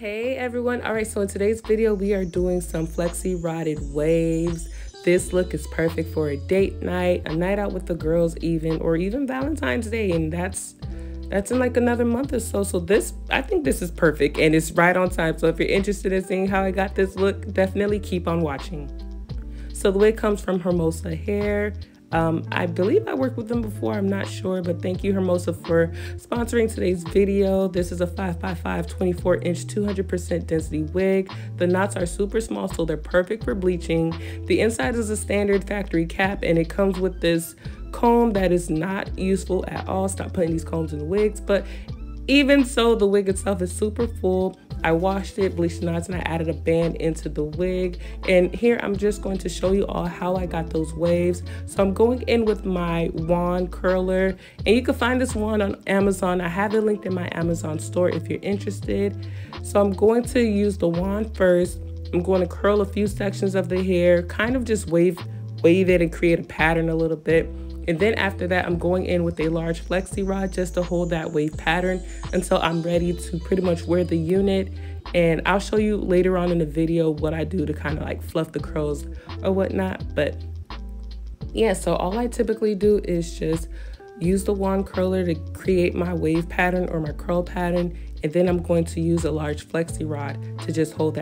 Hey everyone, all right, so in today's video we are doing some flexi-rodded waves. This look is perfect for a date night, a night out with the girls even, or even Valentine's Day, and that's in like another month or so. So this, I think this is perfect and it's right on time. So if you're interested in seeing how I got this look, definitely keep on watching. So the wig comes from Hermosa Hair. I believe I worked with them before, I'm not sure, but thank you Hermosa for sponsoring today's video. This is a 5x5 24-inch 200% density wig. The knots are super small, so they're perfect for bleaching. The inside is a standard factory cap and it comes with this comb that is not useful at all. Stop putting these combs in the wigs. But even so, the wig itself is super full. I washed it, bleached knots, and I added a band into the wig. And here I'm just going to show you all how I got those waves. So I'm going in with my wand curler, and you can find this wand on Amazon. I have it linked in my Amazon store if you're interested. So I'm going to use the wand first. I'm going to curl a few sections of the hair, kind of just wave it and create a pattern a little bit. And then after that, I'm going in with a large flexi rod just to hold that wave pattern until I'm ready to pretty much wear the unit. And I'll show you later on in the video what I do to kind of like fluff the curls or whatnot. But yeah, so all I typically do is just use the wand curler to create my wave pattern or my curl pattern. And then I'm going to use a large flexi rod to just hold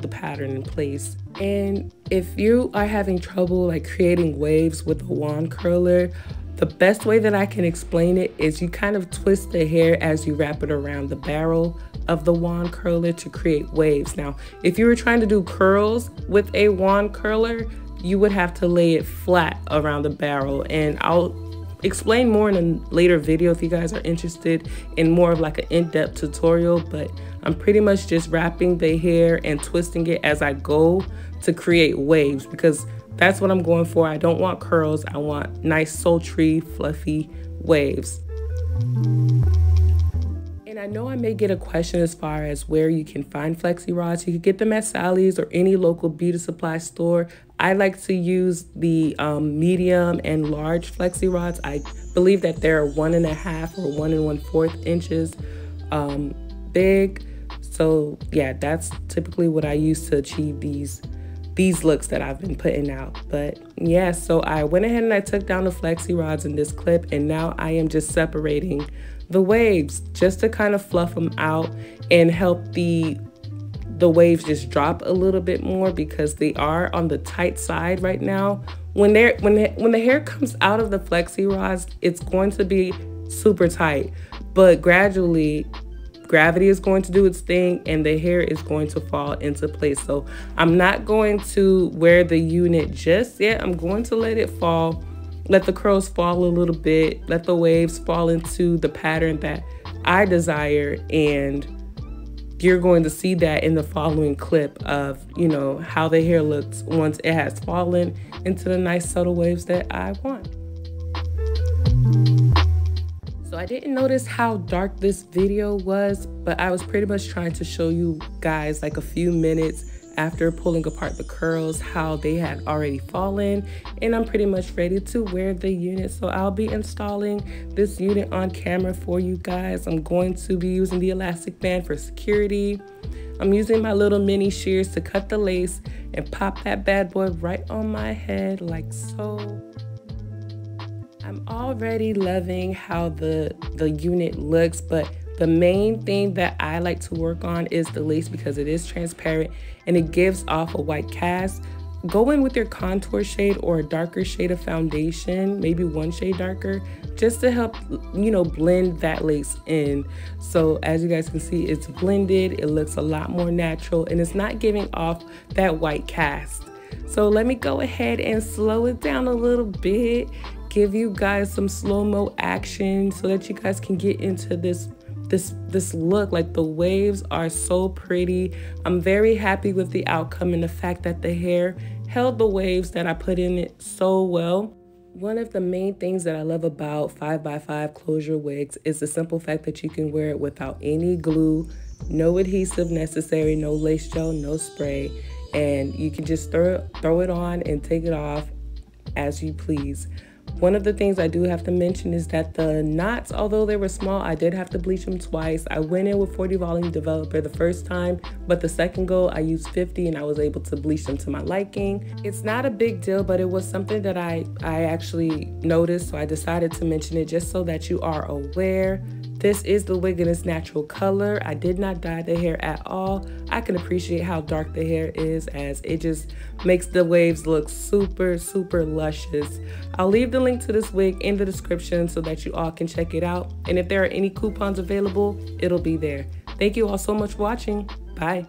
the pattern in place. And if you are having trouble like creating waves with a wand curler, the best way that I can explain it is you kind of twist the hair as you wrap it around the barrel of the wand curler to create waves. Now, if you were trying to do curls with a wand curler, you would have to lay it flat around the barrel, and I'll explain more in a later video if you guys are interested in more of like an in-depth tutorial. But I'm pretty much just wrapping the hair and twisting it as I go to create waves, because that's what I'm going for. I don't want curls, I want nice sultry fluffy waves. And I know I may get a question as far as where you can find flexi rods. You can get them at Sally's or any local beauty supply store. I like to use the medium and large flexi rods. I believe that they're 1.5 or 1 1/4 inches big. So yeah, that's typically what I use to achieve these looks that I've been putting out. But yeah, so I went ahead and I took down the flexi rods in this clip, and now I am just separating the waves just to kind of fluff them out and help the waves just drop a little bit more, because they are on the tight side right now. When the hair comes out of the flexi rods, it's going to be super tight, but gradually gravity is going to do its thing and the hair is going to fall into place. So I'm not going to wear the unit just yet. I'm going to let it fall, let the curls fall a little bit, let the waves fall into the pattern that I desire, and you're going to see that in the following clip of, you know, how the hair looks once it has fallen into the nice subtle waves that I want. So I didn't notice how dark this video was, but I was pretty much trying to show you guys like a few minutes after pulling apart the curls how they had already fallen, and I'm pretty much ready to wear the unit. So I'll be installing this unit on camera for you guys. I'm going to be using the elastic band for security. I'm using my little mini shears to cut the lace and pop that bad boy right on my head like so. I'm already loving how the unit looks, but the main thing that I like to work on is the lace, because it is transparent and it gives off a white cast. Go in with your contour shade or a darker shade of foundation, maybe one shade darker, just to help, you know, blend that lace in. So as you guys can see, it's blended, it looks a lot more natural, and it's not giving off that white cast. So let me go ahead and slow it down a little bit, give you guys some slow-mo action so that you guys can get into this look. Like, the waves are so pretty. I'm very happy with the outcome and the fact that the hair held the waves that I put in it so well. One of the main things that I love about 5x5 closure wigs is the simple fact that you can wear it without any glue, no adhesive necessary, no lace gel, no spray, and you can just throw it on and take it off as you please. One of the things I do have to mention is that the knots, although they were small, I did have to bleach them twice. I went in with 40 volume developer the first time, but the second go I used 50 and I was able to bleach them to my liking. It's not a big deal, but it was something that I actually noticed, so I decided to mention it just so that you are aware. This is the wig in its natural color. I did not dye the hair at all. I can appreciate how dark the hair is, as it just makes the waves look super, super luscious. I'll leave the link to this wig in the description so that you all can check it out. And if there are any coupons available, it'll be there. Thank you all so much for watching. Bye.